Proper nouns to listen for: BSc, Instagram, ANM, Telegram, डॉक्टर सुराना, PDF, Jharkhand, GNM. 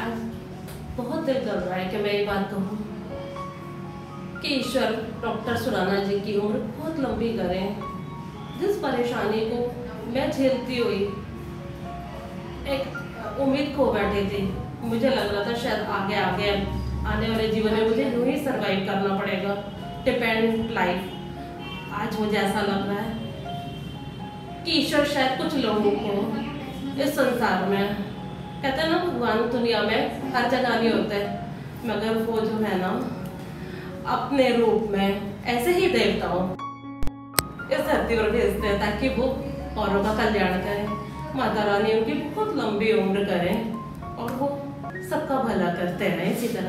आज बहुत दिल कर रहा है कि मैं ये बात कहूँ कि ईश्वर डॉक्टर सुराना जी की उम्र बहुत लंबी करें। जिस परेशानी को मैं झेलती हुई एक उम्मीद खो बैठी थी, मुझे लग रहा था शायद आगे आने वाले जीवन में मुझे यूँ ही सर्वाइव करना पड़ेगा, डिपेंड लाइफ। आज मुझे ऐसा लग रहा है कि ईश्वर शायद कुछ लोगों को इस संसार में, कहते हैं ना, भगवान दुनिया में हर जगह नहीं होते, मगर वो जो है ना अपने रूप में ऐसे ही देवताओं इस धरती पर भेजते हैं ताकि वो औरों का कल्याण करें। माता रानी उनकी बहुत लंबी उम्र करें और वो सबका भला करते हैं। इसी तरह